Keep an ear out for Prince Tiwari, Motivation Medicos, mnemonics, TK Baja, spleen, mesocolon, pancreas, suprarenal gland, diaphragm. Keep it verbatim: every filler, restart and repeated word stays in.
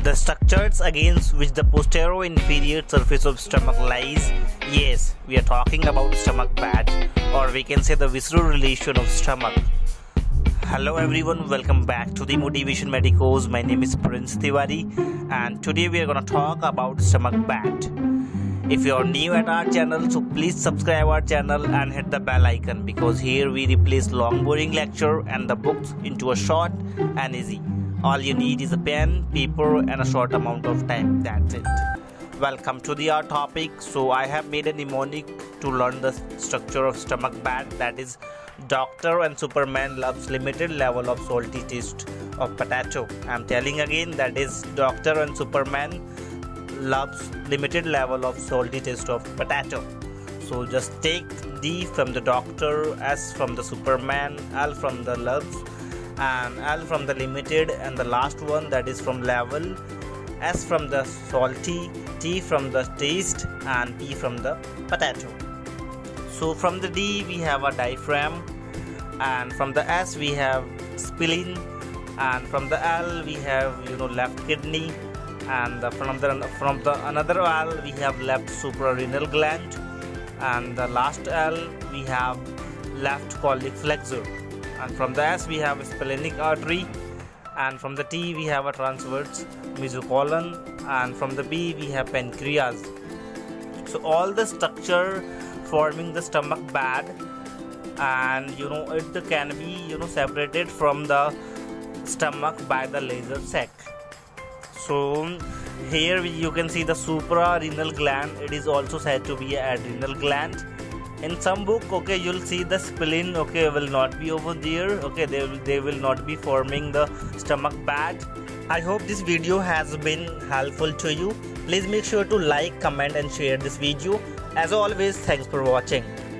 The structures against which the posterior inferior surface of stomach lies. Yes, we are talking about stomach pad, or we can say the visceral relation of stomach. Hello everyone, welcome back to the Motivation Medicos. My name is Prince Tiwari and today we are gonna talk about stomach pad. If you are new at our channel, so please subscribe our channel and hit the bell icon, because here we replace long boring lecture and the books into a short and easy. All you need is a pen, paper and a short amount of time, that's it. Welcome to the our topic. So I have made a mnemonic to learn the structure of stomach pad, that is Doctor and Superman loves limited level of salty taste of potato. I'm telling again, that is Doctor and Superman loves limited level of salty taste of potato. So just take D from the Doctor, S from the Superman, L from the loves, and L from the limited, and the last one that is from level, S from the salty, T from the taste, and P from the potato. So from the D we have a diaphragm, and from the S we have spleen, and from the L we have you know left kidney, and from the from the another L we have left suprarenal gland, and the last L we have left colic flexor. And from the S we have a splenic artery, and from the T we have a transverse mesocolon, and from the P we have pancreas. So all the structure forming the stomach pad, and you know it can be you know separated from the stomach by the laser sac. So here you can see the suprarenal gland. It is also said to be an adrenal gland. In some book, okay, you'll see the spleen, okay, will not be over there, okay, they will, they will not be forming the stomach pad. I hope this video has been helpful to you. Please make sure to like, comment and share this video. As always, thanks for watching.